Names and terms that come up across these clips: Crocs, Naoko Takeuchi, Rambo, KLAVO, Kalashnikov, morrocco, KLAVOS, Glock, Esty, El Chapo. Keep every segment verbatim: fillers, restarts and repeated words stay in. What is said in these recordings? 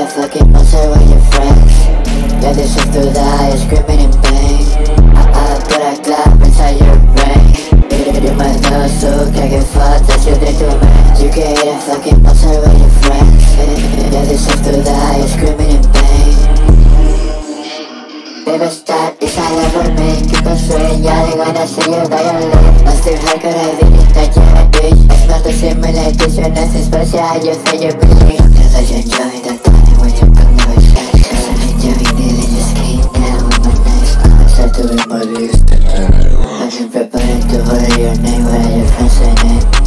left looking outside with your friends. Yeah, this is through the eyes, screaming in pain. I, I put a clap inside your brain. You didn't do my nose, so can't give fuck that you did to me. You can hit and fucking outside with your friends. Yeah, this is through the eyes, screaming in pain. Baby, stop, it's all over me. Keep on swearing, yelling when I see you by your lips. I'm still hard, could I be that you're a bitch? It's not the same like this, you're nothing special, I just say you're bitch. Cause I just enjoy the time when you come to your side. Cause I'm enjoying it, I just came down with my nice. I'm settling my list. I'm just preparing to order your name when I just fancy it.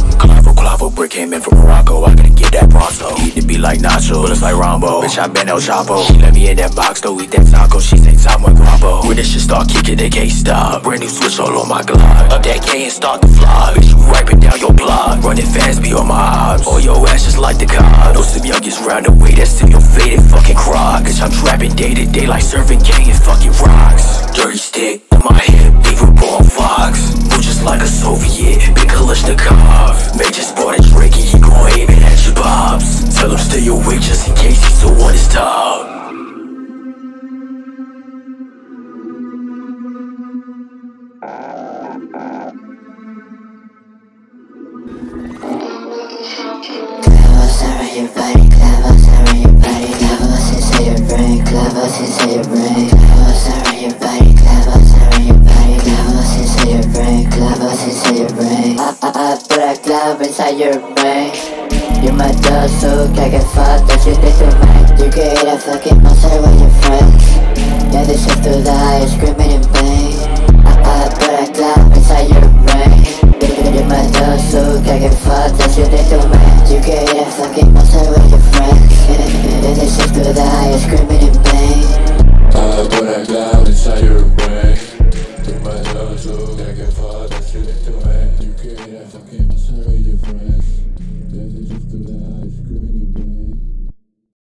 KLAVO, brick came in from Morocco, I gotta get that pronto. Eat to be like nacho, bullets like Rambo. Bitch, I been El Chapo. She let me in that box, though eat that taco. She thinks I'm a guapo. When this shit start kicking, they can't stop. Brand new switch all on my Glock. Up that K and start to fly. Bitch, you wiping down your block. Running fast, be on my ops. All your ass just like the cops. No some youngest round the way, that's in your faded fucking crock. Cause I'm trapping day to day like serving K and fucking rocks. Dirty stick on my hip, leave a ball fox. Move just like a Soviet, big Kalashnikov. Made just bought a drink and he gon' aim it at your pops. Tell him stay awake just in case he's still on his top. KLAVOS around your body, KLAVOS around your body. KLAVOS inside your brain, KLAVOS inside your brain. KLAVOS around your body, KLAVOS around your body. KLAVOS inside your brain, KLAVOS inside your brain. I, I, I put a clav inside your brain. You're my dog, so can't get fucked that you did to me. You create a fucking monster with your friends. Yeah, they shift through the eyes, screaming in pain.